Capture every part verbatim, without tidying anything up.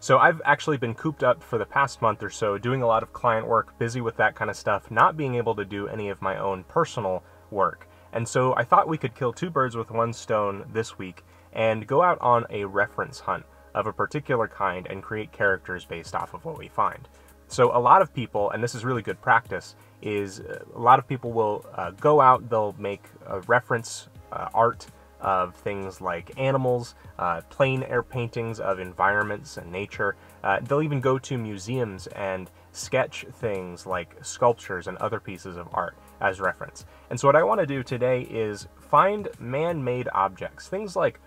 So I've actually been cooped up for the past month or so doing a lot of client work, busy with that kind of stuff, not being able to do any of my own personal work. And so I thought we could kill two birds with one stone this week and go out on a reference hunt of a particular kind and create characters based off of what we find. So a lot of people, and this is really good practice, is a lot of people will uh, go out, they'll make a reference uh, art of things like animals, uh, plein air paintings of environments and nature. Uh, they'll even go to museums and sketch things like sculptures and other pieces of art as reference. And so what I want to do today is find man-made objects, things like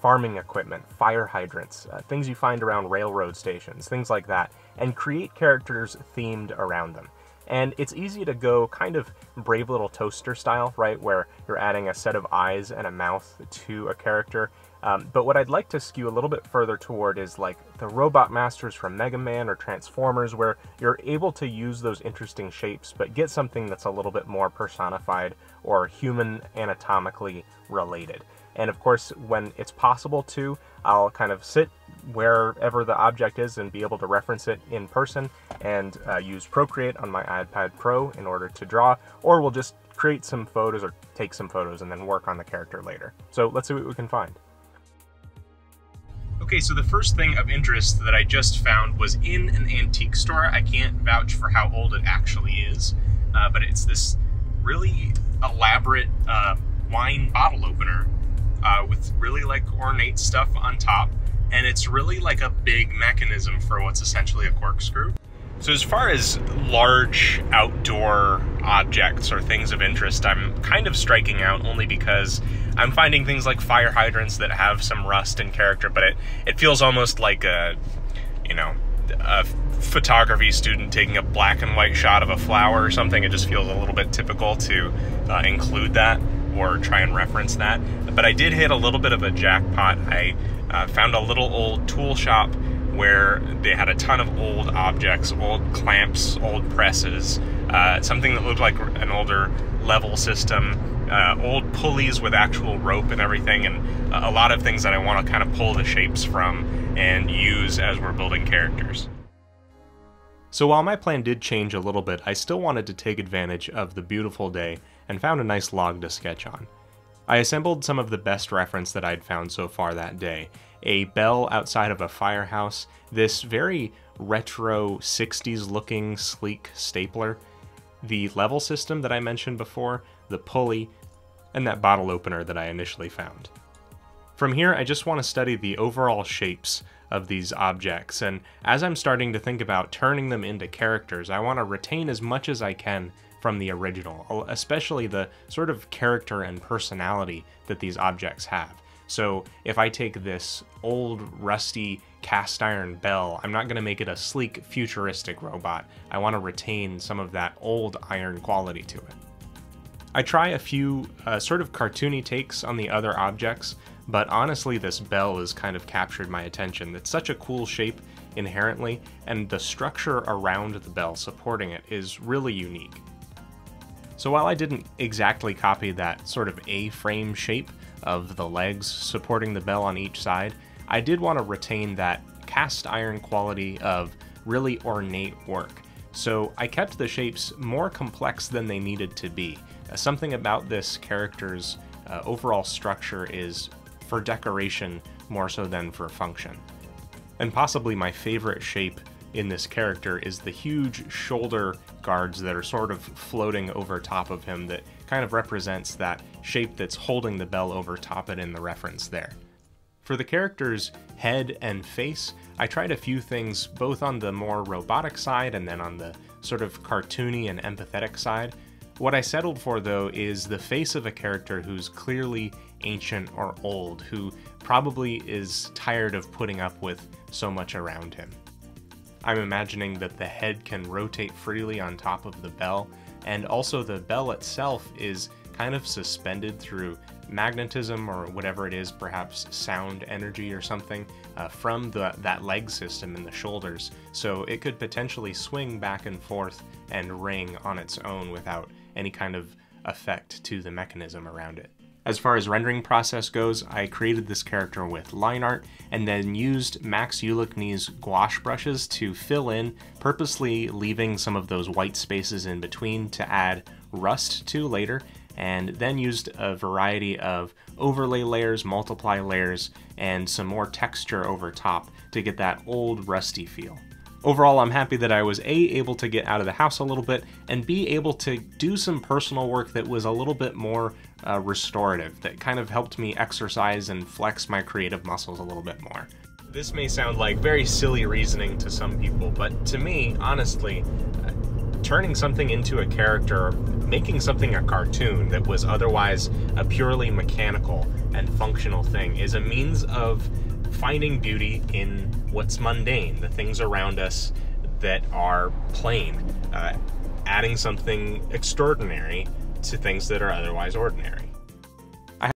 farming equipment, fire hydrants, uh, things you find around railroad stations, things like that, and create characters themed around them. And it's easy to go kind of Brave Little Toaster style, right, where you're adding a set of eyes and a mouth to a character. Um, but what I'd like to skew a little bit further toward is like the Robot Masters from Mega Man or Transformers, where you're able to use those interesting shapes, but get something that's a little bit more personified or human anatomically related. And of course, when it's possible to, I'll kind of sit wherever the object is and be able to reference it in person and uh, use Procreate on my iPad Pro in order to draw, or we'll just create some photos or take some photos and then work on the character later. So let's see what we can find. Okay, so the first thing of interest that I just found was in an antique store. I can't vouch for how old it actually is, uh, but it's this really elaborate uh, wine bottle opener Uh, with really like ornate stuff on top, and it's really like a big mechanism for what's essentially a corkscrew. So as far as large outdoor objects or things of interest, I'm kind of striking out only because I'm finding things like fire hydrants that have some rust and character, but it, it feels almost like a, you know, a photography student taking a black and white shot of a flower or something. It just feels a little bit typical to uh, include that or try and reference that. But I did hit a little bit of a jackpot. I uh, found a little old tool shop where they had a ton of old objects, old clamps, old presses, uh, something that looked like an older level system, uh, old pulleys with actual rope and everything, and a lot of things that I want to kind of pull the shapes from and use as we're building characters. So while my plan did change a little bit, I still wanted to take advantage of the beautiful day and found a nice log to sketch on. I assembled some of the best reference that I'd found so far that day. A bell outside of a firehouse, this very retro sixties looking sleek stapler, the level system that I mentioned before, the pulley, and that bottle opener that I initially found. From here, I just want to study the overall shapes of these objects, and as I'm starting to think about turning them into characters, I want to retain as much as I can from the original, especially the sort of character and personality that these objects have. So if I take this old rusty cast iron bell, I'm not going to make it a sleek futuristic robot. I want to retain some of that old iron quality to it. I try a few uh, sort of cartoony takes on the other objects, but honestly this bell has kind of captured my attention. It's such a cool shape inherently, and the structure around the bell supporting it is really unique. So while I didn't exactly copy that sort of A-frame shape of the legs supporting the bell on each side, I did want to retain that cast iron quality of really ornate work. So I kept the shapes more complex than they needed to be. Something about this character's uh, overall structure is for decoration more so than for function. And possibly my favorite shape in this character is the huge shoulder guards that are sort of floating over top of him that kind of represents that shape that's holding the bell over top it in the reference there. For the character's head and face, I tried a few things both on the more robotic side and then on the sort of cartoony and empathetic side. What I settled for, though, is the face of a character who's clearly ancient or old, who probably is tired of putting up with so much around him. I'm imagining that the head can rotate freely on top of the bell, and also the bell itself is kind of suspended through magnetism or whatever it is, perhaps sound energy or something, uh, from the, that leg system in the shoulders, so it could potentially swing back and forth and ring on its own without any kind of effect to the mechanism around it. As far as rendering process goes, I created this character with line art and then used Max Ulicny's gouache brushes to fill in, purposely leaving some of those white spaces in between to add rust to later, and then used a variety of overlay layers, multiply layers, and some more texture over top to get that old rusty feel. Overall, I'm happy that I was A, able to get out of the house a little bit, and B, able to do some personal work that was a little bit more uh, restorative, that kind of helped me exercise and flex my creative muscles a little bit more. This may sound like very silly reasoning to some people, but to me, honestly, uh, turning something into a character, making something a cartoon that was otherwise a purely mechanical and functional thing, is a means of finding beauty in what's mundane, the things around us that are plain, uh, adding something extraordinary to things that are otherwise ordinary.